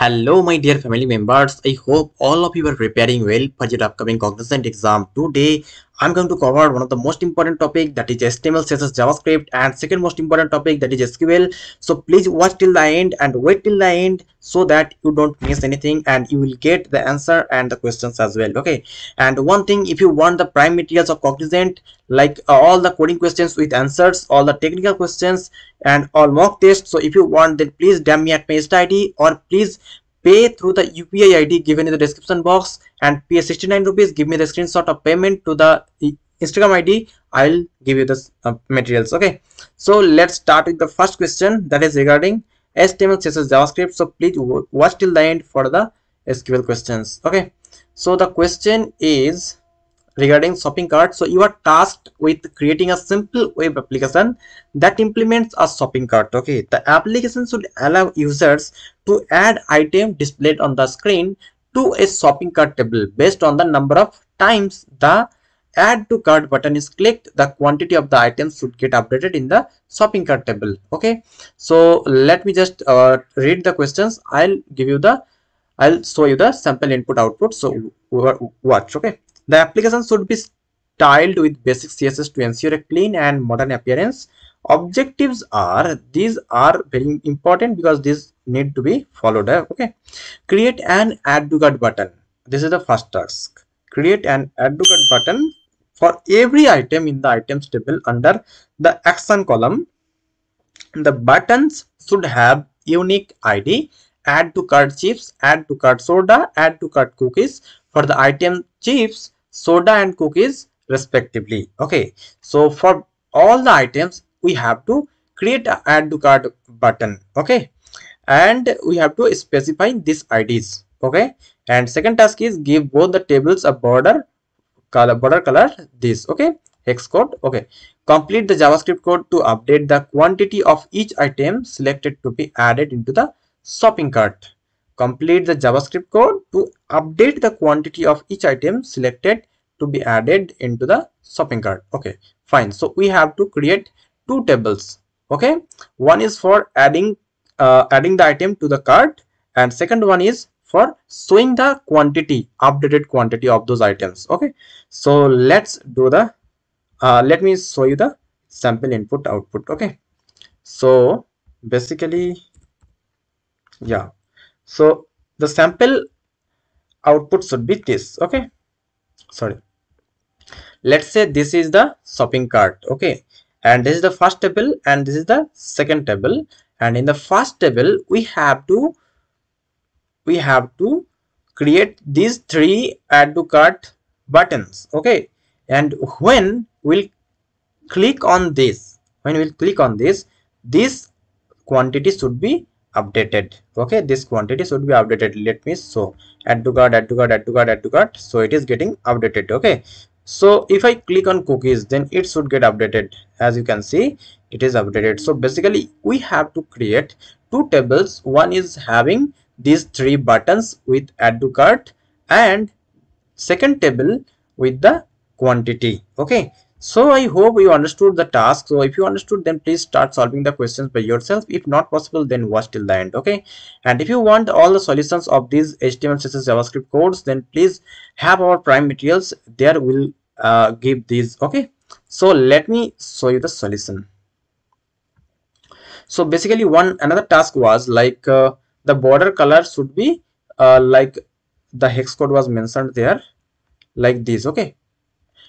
Hello my dear family members, I hope all of you are preparing well for your upcoming Cognizant exam. Today I'm going to cover one of the most important topic, that is HTML, CSS, JavaScript, and second most important topic, that is SQL. So please watch till the end and wait till the end so that you don't miss anything and you will get the answer and the questions as well. Okay. And one thing, if you want the prime materials of Cognizant, like all the coding questions with answers, all the technical questions and all mock tests. So if you want, then please DM me at my ID or please pay through the UPI ID given in the description box and pay 69 rupees. Give me the screenshot of payment to the Instagram ID. I'll give you the materials. Okay, so let's start with the first question, that is regarding HTML, CSS, JavaScript. So please watch till the end for the SQL questions. Okay, so the question is regarding shopping cart. So you are tasked with creating a simple web application that implements a shopping cart. Okay, the application should allow users to add item displayed on the screen to a shopping cart table based on the number of times the add to cart button is clicked. The quantity of the items should get updated in the shopping cart table. Okay, so let me just read the questions. I'll show you the sample input output. So watch. Okay. The application should be styled with basic CSS to ensure a clean and modern appearance. Objectives are, these are very important because these need to be followed up. Okay. Create an add to cart button. This is the first task. Create an add to cart button for every item in the items table under the action column. The buttons should have unique ID. Add to cart chips, add to cart soda, add to cart cookies for the item chips, soda and cookies respectively. Okay, so for all the items we have to create an add to cart button. Okay, and we have to specify these IDs. Okay, and second task is give both the tables a border color this. Okay, hex code. Okay, complete the JavaScript code to update the quantity of each item selected to be added into the shopping cart. Complete the JavaScript code to update the quantity of each item selected to be added into the shopping cart. Okay, fine. So we have to create two tables. Okay, one is for adding the item to the cart, and second one is for showing the quantity, updated quantity of those items. Okay, so let's do the let me show you the sample input output. Okay, so basically, yeah, so the sample output should be this. Okay, sorry, let's say this is the shopping cart. Okay, and this is the first table and this is the second table, and in the first table we have to create these three add to cart buttons. Okay, and when we'll click on this, this quantity should be updated. Okay, this quantity should be updated. Let me show. Add to cart, add to cart, add to cart, add to cart. So it is getting updated. Okay, so if I click on cookies, then it should get updated. As you can see, it is updated. So basically we have to create two tables. One is having these three buttons with add to cart, and second table with the quantity. Okay, so I hope you understood the task. So if you understood, then please start solving the questions by yourself. If not possible, then watch till the end. Okay, and if you want all the solutions of these HTML, CSS, JavaScript codes, then please have our prime materials. There will give these. Okay, so let me show you the solution. So basically another task was like the border color should be like the hex code was mentioned there, like this. Okay,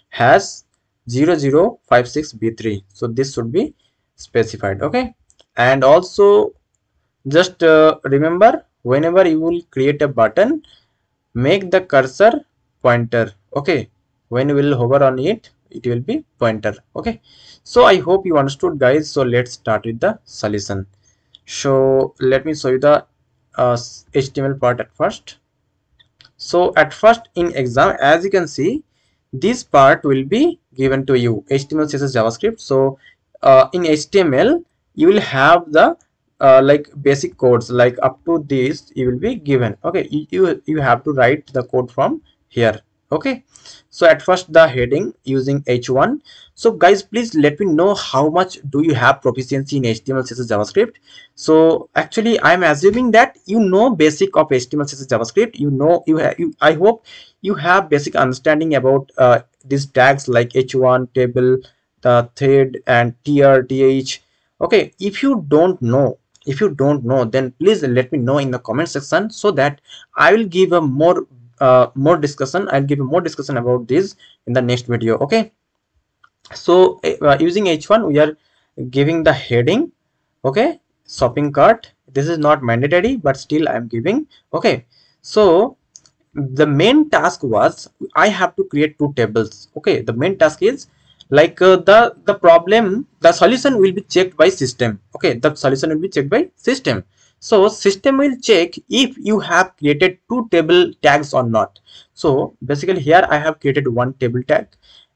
has 0056B3, so this should be specified. Okay, and also just remember, whenever you will create a button, make the cursor pointer. Okay, when you will hover on it, it will be pointer. Okay, so I hope you understood, guys. So let's start with the solution. So let me show you the HTML part at first. So at first in exam, as you can see, this part will be given to you, HTML, CSS, JavaScript. So in HTML you will have the like basic codes, like up to this you will be given. Okay, you have to write the code from here. Okay, so at first the heading using H1. So guys, please let me know how much do you have proficiency in HTML, CSS, JavaScript. So actually I'm assuming that you know basic of HTML, CSS, JavaScript. You know, I hope you have basic understanding about these tags like H1, table, the thread, and tr, th. Okay, if you don't know, then please let me know in the comment section, so that I will give a more discussion about this in the next video. Okay, so using H1 we are giving the heading, okay, shopping cart. This is not mandatory, but still I am giving. Okay, so the main task was I have to create two tables. Okay, the main task is like the solution will be checked by system. Okay, the solution will be checked by system. So system will check if you have created two table tags or not. So basically here I have created one table tag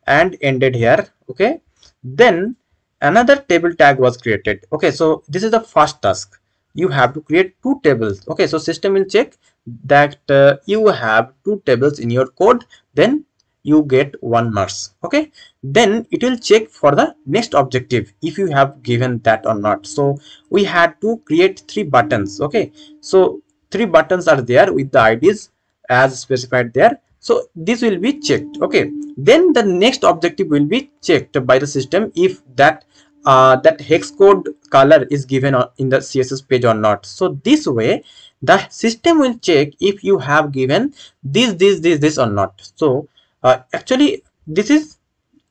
and ended here. Okay, then another table tag was created. Okay, so this is the first task. You have to create two tables. Okay, so system will check that you have two tables in your code, then you get 1 marks. Okay, then it will check for the next objective if you have given that or not. So we had to create 3 buttons. Okay, so 3 buttons are there with the IDs as specified there. So this will be checked. Okay, then the next objective will be checked by the system if that that hex code color is given in the CSS page or not. So this way the system will check if you have given this or not. So actually this is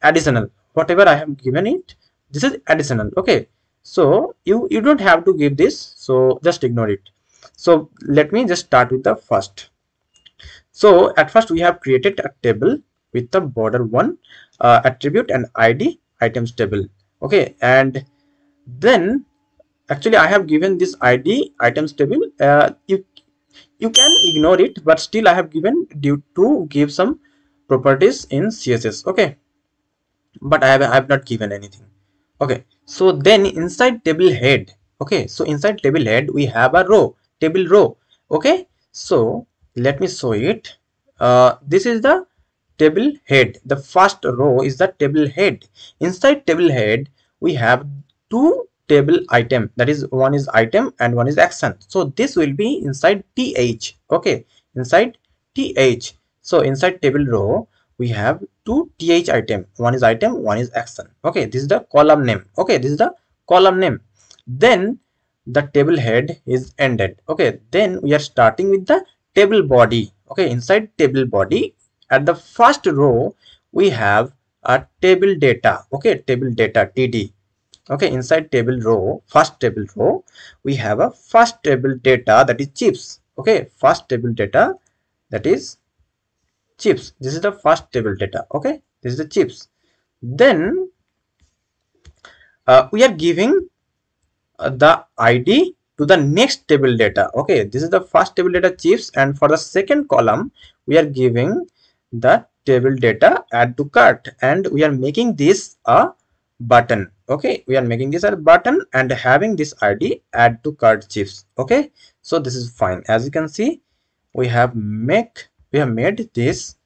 additional, whatever I have given it, this is additional. Okay, so you don't have to give this, so just ignore it. So let me just start with the first. So at first we have created a table with the border 1 attribute and ID items table. Okay, and then actually I have given this ID items table. You can ignore it, but still I have given due to give some properties in CSS. Okay, but I have not given anything. Okay, so then inside table head, okay, so inside table head we have a row, table row. Okay, so let me show it. This is the table head. The first row is the table head. Inside table head we have two table item, that is one is item and one is action. So this will be inside th. Okay, inside th. So inside table row we have two th item, one is item, one is action. Okay, this is the column name. Okay, this is the column name. Then the table head is ended. Okay, then we are starting with the table body. Okay, inside table body at the first row we have a table data. Okay, table data td. Okay, inside table row, first table row we have a first table data, that is chips. Okay, first table data, that is chips. This is the first table data. Okay, this is the chips. Then we are giving the ID to the next table data. Okay, this is the first table data, chips, and for the second column we are giving the table data add to cart, and we are making this a button. Okay, we are making this a button and having this ID add to cart chips. Okay, so this is fine. As you can see, we have made this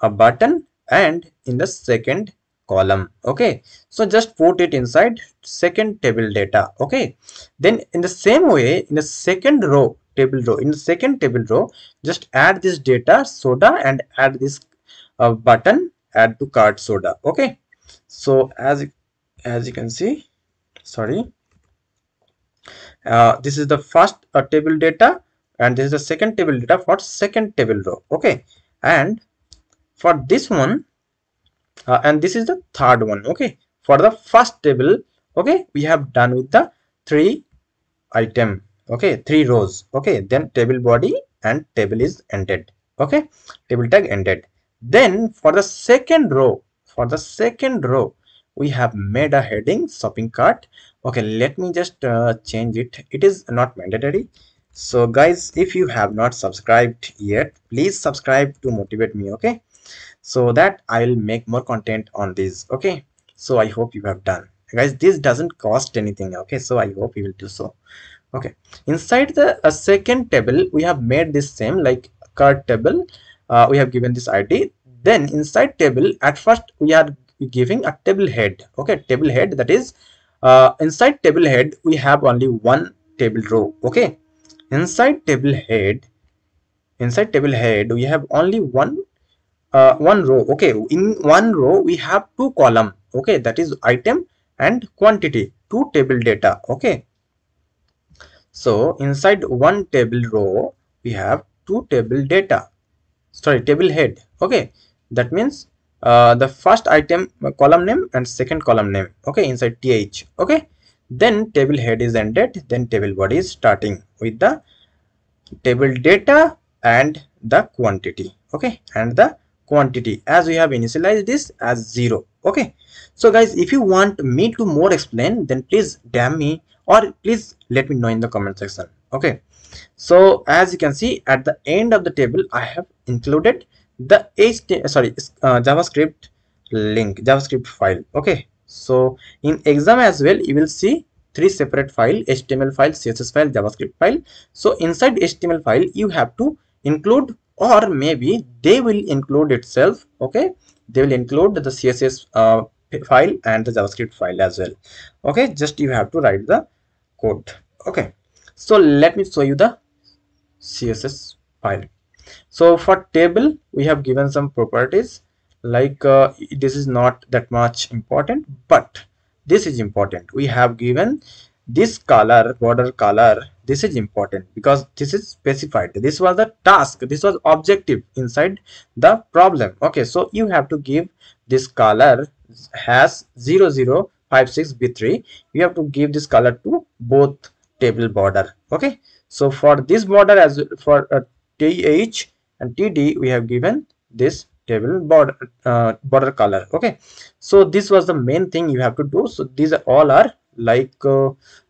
a button and in the second column. Okay, so just put it inside second table data. Okay, then in the same way in the second row table row, in the second table row just add this data soda and add this button add to cart soda. Okay, so as you can see, sorry, this is the first table data and this is the second table data for second table row. Okay, and for this one and this is the third one. Okay, for the first table, okay, we have done with the 3 item. Okay, 3 rows. Okay, then table body and table is ended. Okay, table tag ended. Then for the second row, for the second row we have made a heading shopping cart. Okay, let me just change it. It is not mandatory. So guys, if you have not subscribed yet, please subscribe to motivate me. Okay, so that I will make more content on this. Okay, so I hope you have done. Guys, this doesn't cost anything. Okay, so I hope you will do so. Okay, inside the second table we have made this same like cart table. We have given this ID. Then inside table, at first we are giving a table head. Okay, table head, that is inside table head we have only one table row. Okay, inside table head we have only one row. Okay, in one row we have two column. Okay, that is item and quantity, two table data. Okay, so inside one table row we have two table data, sorry, table head. Okay, that means the first item column name and second column name. Okay, inside th. Okay, then table head is ended, then table body is starting with the table data and the quantity. Okay, and the quantity as we have initialized this as 0. Okay, so guys, if you want me to more explain, then please DM me or please let me know in the comment section. Okay, so as you can see, at the end of the table I have included the JavaScript link, JavaScript file. Okay, so in exam as well you will see three separate file: HTML file, CSS file, JavaScript file. So inside HTML file you have to include, or maybe they will include itself. Okay, they will include the CSS file and the JavaScript file as well. Okay, just you have to write the code. Okay, so let me show you the CSS file. So for table we have given some properties like this is not that much important, but this is important. We have given this color, border color. This is important because this is specified. This was the task, this was objective inside the problem. Okay, so you have to give this color has 0056b3. You have to give this color to both table border. Okay, so for this border as for th and td we have given this table border border color. Okay, so this was the main thing you have to do. So these are all are like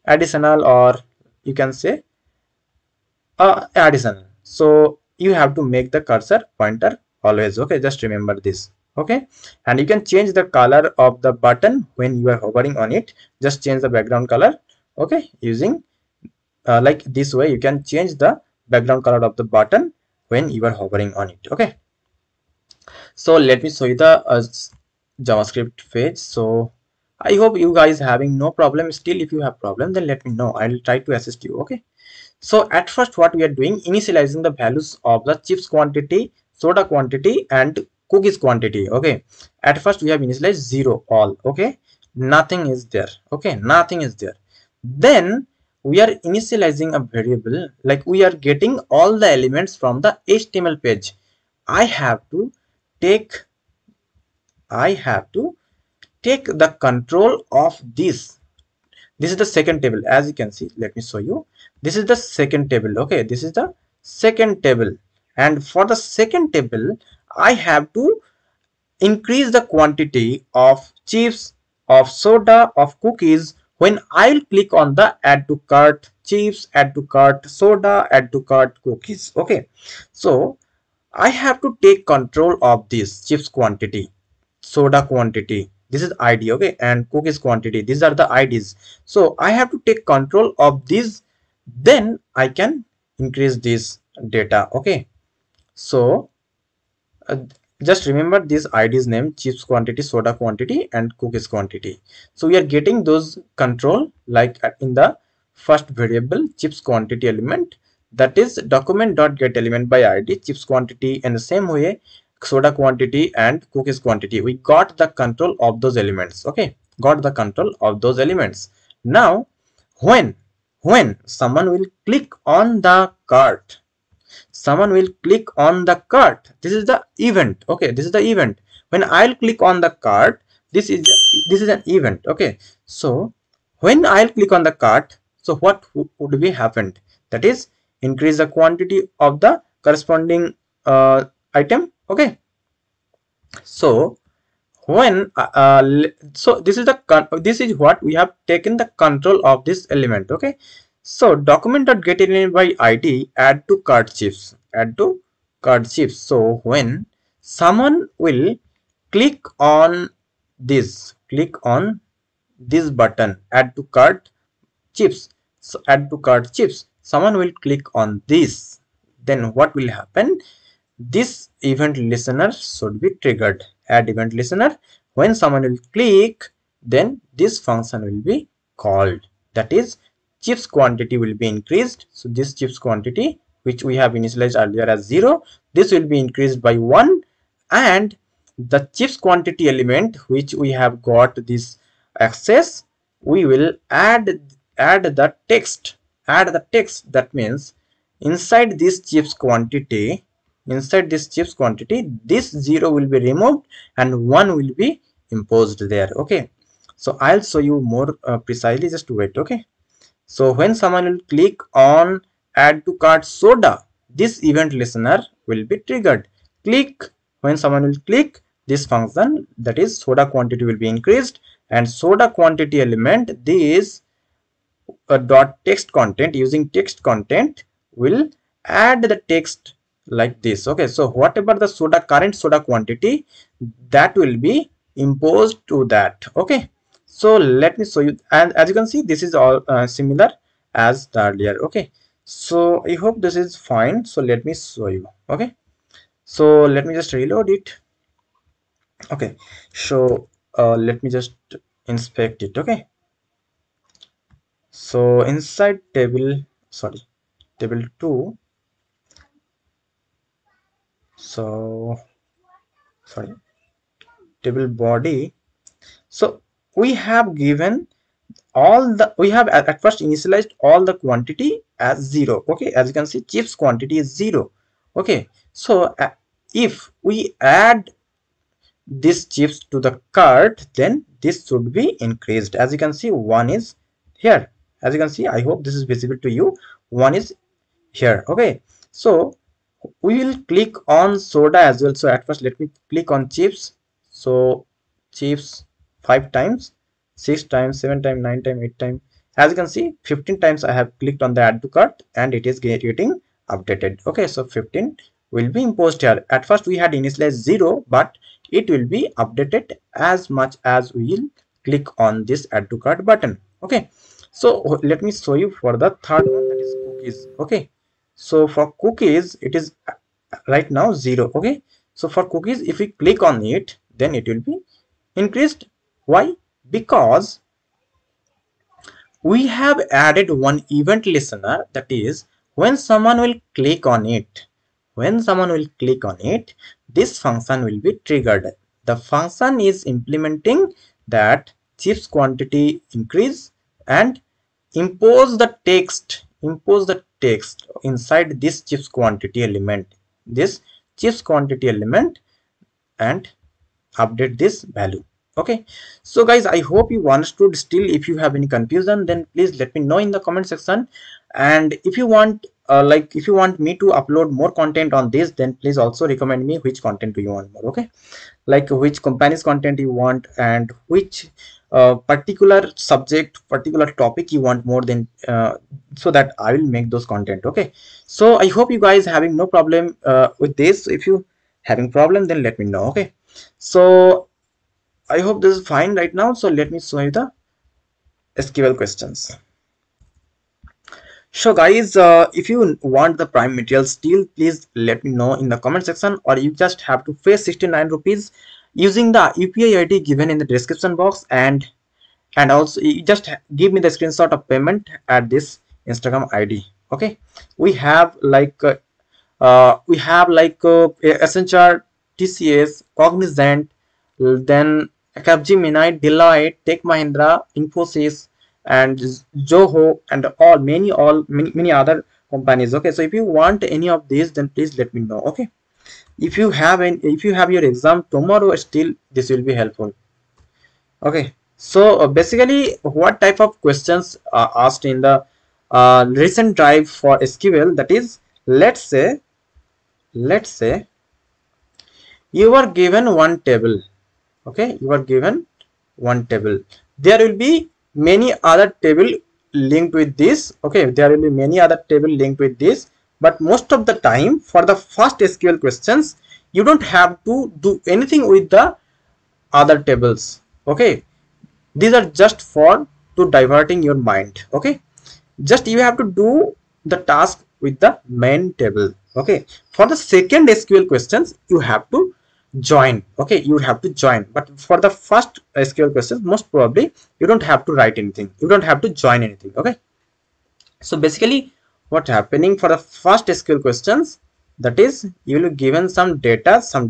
additional, or you can say addition. So you have to make the cursor pointer always. Okay, just remember this. Okay, and you can change the color of the button when you are hovering on it. Just change the background color. Okay, using like this way you can change the background color of the button when you are hovering on it. Okay, so let me show you the JavaScript page. So I hope you guys having no problem. Still if you have problem, then let me know, I'll try to assist you. Okay, so at first what we are doing, initializing the values of the chips quantity, soda quantity and cookies quantity. Okay, at first we have initialized 0 all. Okay, nothing is there. Okay, nothing is there. Then we are initializing a variable, like we are getting all the elements from the HTML page. I have to take the control of this. This is the second table, as you can see. Let me show you. This is the second table. Okay, this is the second table, and for the second table I have to increase the quantity of chips, of soda, of cookies. When I'll click on the add to cart chips, add to cart soda, add to cart cookies. Okay, so I have to take control of this chips quantity, soda quantity. This is ID. Okay, and cookies quantity, these are the IDs. So I have to take control of these, then I can increase this data. Okay, so just remember this IDs name: chips quantity, soda quantity and cookies quantity. So we are getting those control like in the first variable, chips quantity element, that is document.get element by ID, chips quantity, and the same way soda quantity and cookies quantity. We got the control of those elements. Okay, got the control of those elements. Now when someone will click on the cart, someone will click on the cart, this is the event. Okay, this is the event. When I'll click on the cart, this is an event. Okay, so when I'll click on the cart, so what would be happened, that is increase the quantity of the corresponding item. Okay, so when so this is what we have taken the control of this element. Okay, so document.get element by ID, add to cart chips, add to cart chips. So when someone will click on this button, add to cart chips, so add to cart chips, someone will click on this, then what will happen, this event listener should be triggered. Add event listener. When someone will click, then this function will be called. That is, chips quantity will be increased. So this chips quantity, which we have initialized earlier as 0, this will be increased by 1, and the chips quantity element which we have got this access, we will add the text. That means inside this chips quantity, this 0 will be removed and 1 will be imposed there. Okay, so I'll show you more precisely, just wait. Okay, so when someone will click on add to cart soda, this event listener will be triggered. Click. When someone will click, this function, that is soda quantity, will be increased, and soda quantity element, this dot text content, using text content, will add the text like this. Okay, so whatever the soda, current soda quantity, that will be imposed to that. Okay, so let me show you, and as you can see, this is all similar as the earlier. Okay, so I hope this is fine. So let me show you. Okay, so let me just reload it. Okay, so let me just inspect it. Okay, so inside table 2, so table body, so we have given all the, we have at first initialized all the quantity as 0. Okay, as you can see, chips quantity is 0. Okay, so if we add this chips to the cart, then this should be increased. As you can see, 1 is here. As you can see, I hope this is visible to you, 1 is here. Okay, so we will click on soda as well. So at first let me click on chips. So chips 5 times, 6 times, 7 times, 9 times, 8 times. As you can see, 15 times I have clicked on the add to cart and it is getting updated. Okay, so 15 will be imposed here. At first we had initialized 0, but it will be updated as much as we will click on this add to cart button. Okay, so let me show you for the third one, that is cookies. Okay, so for cookies it is right now 0. Okay, so for cookies, if we click on it, then it will be increased. Why? Because we have added one event listener, that is, when someone will click on it, this function will be triggered. The function is implementing that chips quantity increase and impose the text, inside this chips quantity element, and update this value. Okay, so guys, I hope you understood. Still, if you have any confusion, then please let me know in the comment section. And if you want if you want me to upload more content on this, then please also recommend me which content do you want more. Okay, like which company's content you want, and which particular subject, particular topic you want more than, so that I will make those content. Okay, so I hope you guys having no problem with this. If you having problem, then let me know. Okay, so I hope this is fine right now. So let me show you the SQL questions. So guys, if you want the prime material still, please let me know in the comment section, or you just have to pay 69 rupees using the UPI ID given in the description box, and also you just give me the screenshot of payment at this Instagram ID. Okay, we have SHR, TCS, Cognizant, then Capgemini, Deloitte, Tech Mahindra, Infosys, and Zoho, and many other companies. Okay, so if you want any of these, then please let me know. Okay, if you have your exam tomorrow, still this will be helpful. Okay, so basically, what type of questions are asked in the recent drive for SQL? That is, let's say you are given one table. Okay, you are given one table. There will be many other table linked with this. Okay, there will be many other table linked with this, but most of the time for the first SQL questions, you don't have to do anything with the other tables. Okay, these are just for to diverting your mind. Okay, just you have to do the task with the main table. Okay, for the second SQL questions you have to join. Okay, you have to join, but for the first SQL questions most probably you don't have to write anything, you don't have to join anything. Okay, so basically what happening for the first SQL questions, that is you will be given some data, some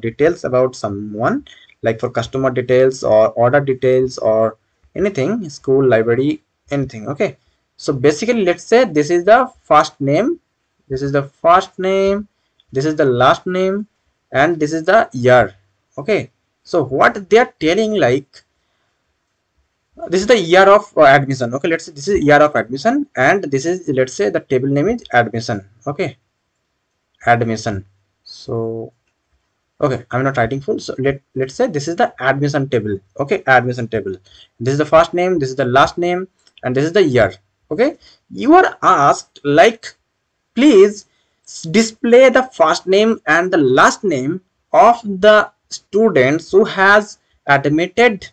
details about someone, like for customer details or order details or anything, school, library, anything. Okay, so basically let's say this is the first name, this is the first name, this is the last name, and this is the year. Okay, so what they are telling, like this is the year of admission. Okay, let's say this is year of admission, and this is, let's say the table name is admission. Okay, admission. So okay, I'm not writing full, so let's say this is the admission table. Okay, admission table, this is the first name, this is the last name, and this is the year. Okay, you are asked, like, please display the first name and the last name of the students who has admitted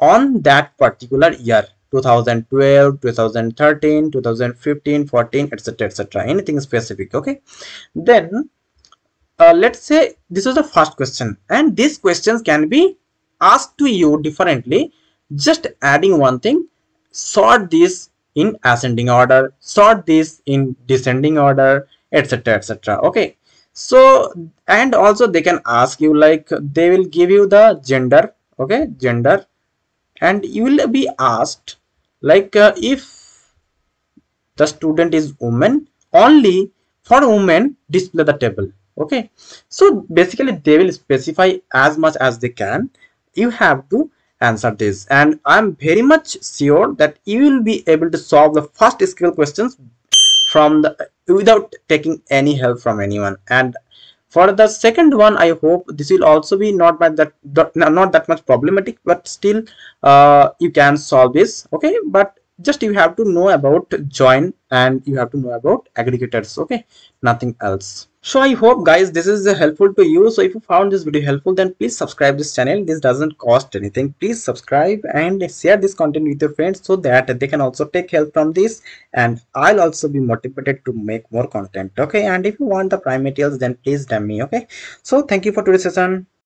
on that particular year, 2012, 2013, 2015, 14, etc, etc, anything specific. Okay, then let's say this is the first question, and these questions can be asked to you differently, just adding one thing: sort this in ascending order, sort this in descending order, etc, etc. Okay, so, and also they can ask you, like, they will give you the gender. Okay, gender, and you will be asked, like, if the student is woman, only for women display the table. Okay, so basically they will specify as much as they can. You have to answer this, and I'm very much sure that you will be able to solve the first SQL questions from the without taking any help from anyone. And for the second one, I hope this will also be not that much problematic, but still you can solve this. Okay, but just you have to know about join, and you have to know about aggregators. Okay, nothing else. So I hope, guys, this is helpful to you. So if you found this video helpful, then please subscribe this channel. This doesn't cost anything. Please subscribe and share this content with your friends, so that they can also take help from this, and I'll also be motivated to make more content. Okay, and if you want the prime materials, then please DM me. Okay, so thank you for today's session.